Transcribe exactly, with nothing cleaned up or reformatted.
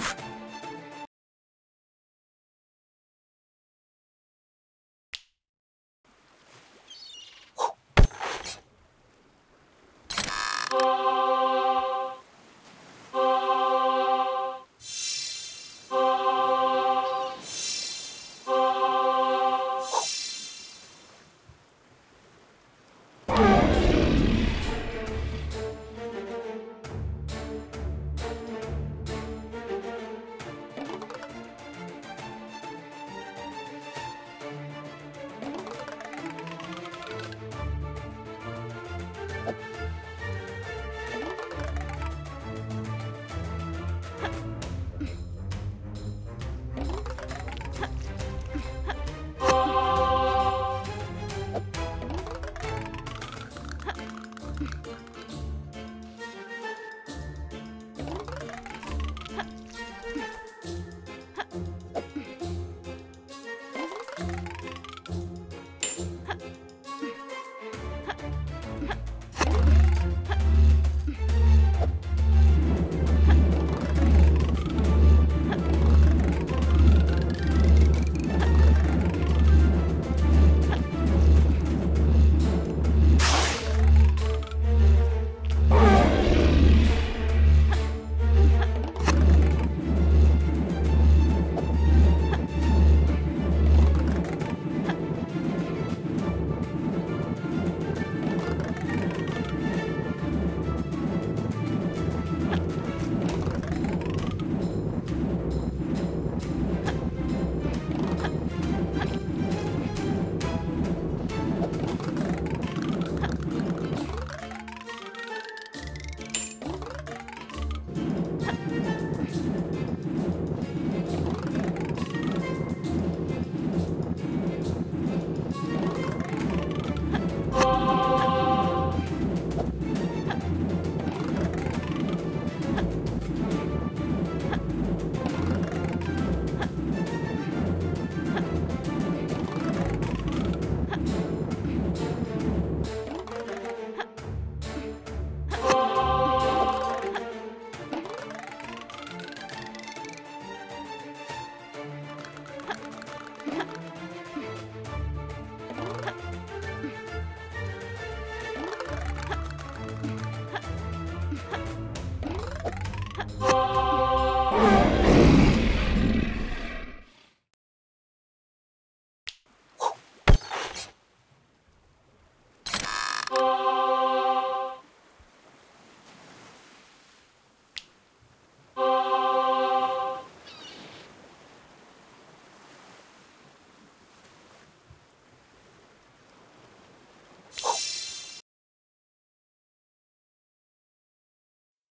move.